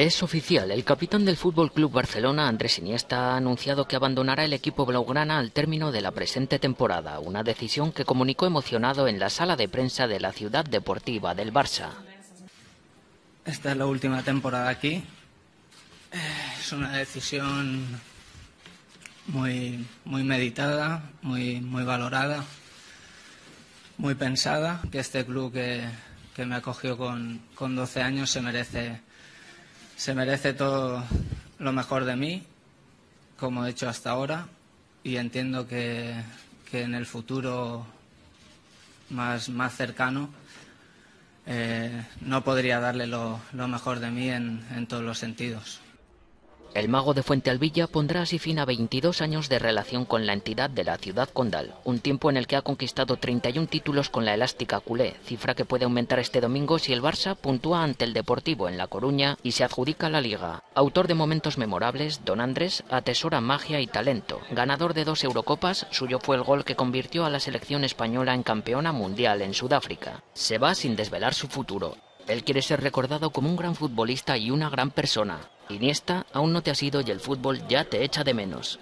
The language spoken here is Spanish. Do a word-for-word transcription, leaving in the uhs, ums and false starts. Es oficial, el capitán del Fútbol Club Barcelona, Andrés Iniesta, ha anunciado que abandonará el equipo blaugrana al término de la presente temporada, una decisión que comunicó emocionado en la sala de prensa de la ciudad deportiva del Barça. Esta es la última temporada aquí. Es una decisión muy, muy meditada, muy, muy valorada, muy pensada, que este club que, que me acogió con, con doce años se merece... Se merece todo lo mejor de mí, como he hecho hasta ahora, y entiendo que, que en el futuro más, más cercano eh, no podría darle lo, lo mejor de mí en, en todos los sentidos. El mago de Fuentealbilla pondrá así fin a veintidós años de relación con la entidad de la ciudad condal, un tiempo en el que ha conquistado treinta y uno títulos con la elástica culé, cifra que puede aumentar este domingo si el Barça puntúa ante el Deportivo en La Coruña y se adjudica la Liga. Autor de momentos memorables, don Andrés atesora magia y talento. Ganador de dos Eurocopas, suyo fue el gol que convirtió a la selección española en campeona mundial en Sudáfrica. Se va sin desvelar su futuro. Él quiere ser recordado como un gran futbolista y una gran persona. Iniesta, aún no te has ido y el fútbol ya te echa de menos.